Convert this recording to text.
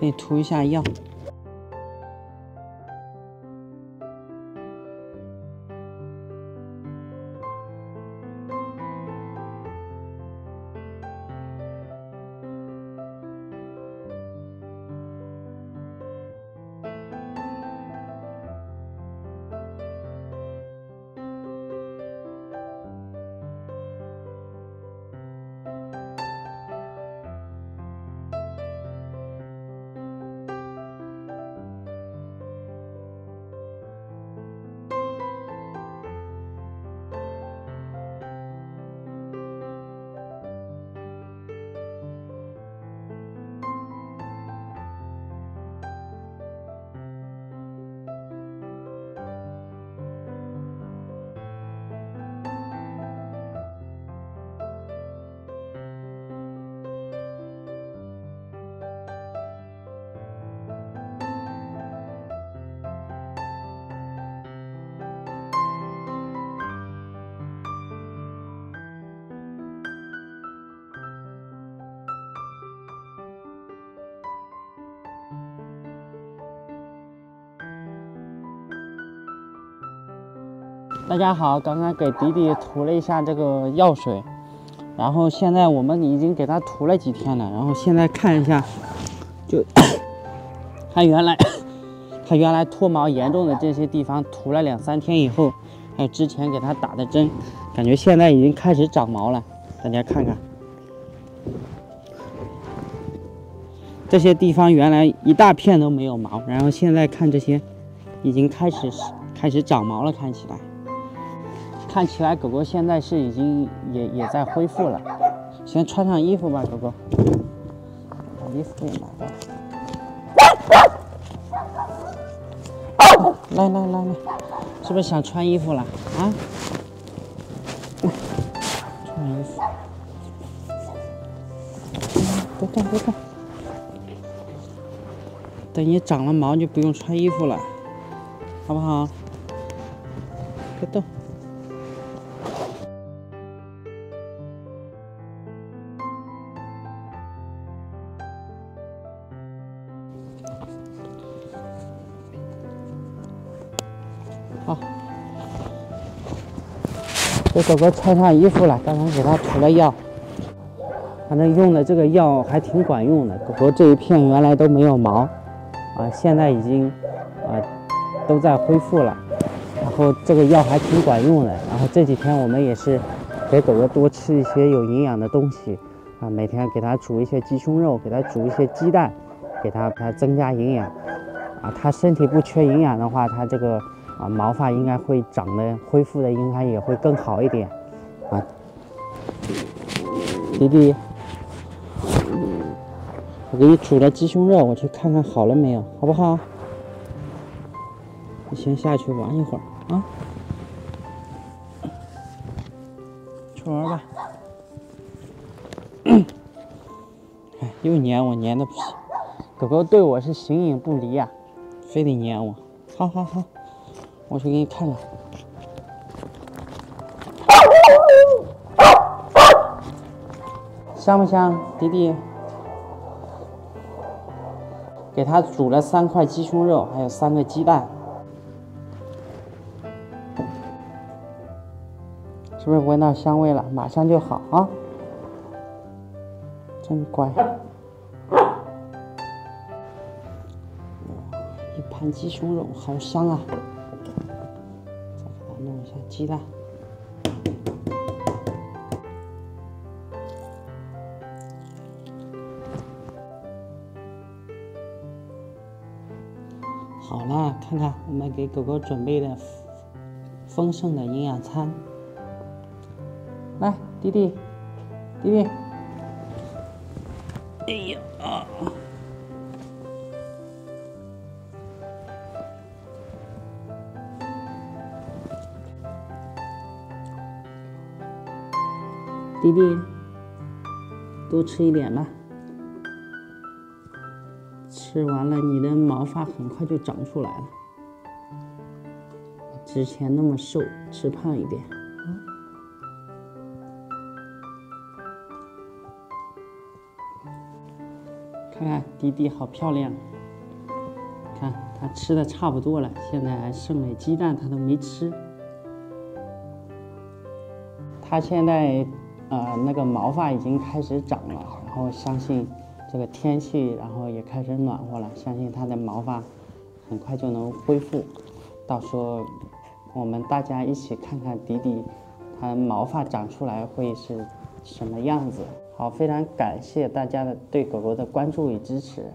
给你涂一下药。 大家好，刚刚给迪迪涂了一下这个药水，然后现在我们已经给他涂了几天了，然后现在看一下，就他原来脱毛严重的这些地方涂了2、3天以后，还有之前给他打的针，感觉现在已经开始长毛了，大家看看，这些地方原来一大片都没有毛，然后现在看这些已经开始长毛了，看起来。 看起来狗狗现在是已经也在恢复了，先穿上衣服吧，狗狗。把衣服也拿过来。来，是不是想穿衣服了啊？穿衣服。别动。等你长了毛就不用穿衣服了，好不好？别动。 好，给狗狗穿上衣服了。刚刚给它涂了药，反正用的这个药还挺管用的。狗狗这一片原来都没有毛，啊，现在已经啊都在恢复了。然后这个药还挺管用的。然后这几天我们也是给狗狗多吃一些有营养的东西，啊，每天给它煮一些鸡胸肉，给它煮一些鸡蛋，给它增加营养。啊，它身体不缺营养的话，它这个。 啊，毛发应该会长得恢复的，应该也会更好一点，啊，弟弟，我给你煮了鸡胸肉，我去看看好了没有，好不好？你先下去玩一会儿啊，去玩吧。哎，又粘我，粘的不行。狗狗对我是形影不离呀、啊，非得粘我。好。 我去给你看看，香不香，迪迪？给它煮了3块鸡胸肉，还有3个鸡蛋，是不是闻到香味了？马上就好啊！真乖，一盘鸡胸肉，好香啊！ 弄一下鸡蛋，好了，看看我们给狗狗准备的丰盛的营养餐。来，弟弟，哎呀啊！ 弟弟，多吃一点吧。吃完了，你的毛发很快就长出来了。之前那么瘦，吃胖一点。看看迪迪好漂亮，看它吃的差不多了，现在还剩了鸡蛋它都没吃。它现在那个毛发已经开始长了，然后相信这个天气，然后也开始暖和了，相信它的毛发很快就能恢复。到时候我们大家一起看看迪迪它毛发长出来会是什么样子。好，非常感谢大家对狗狗的关注与支持。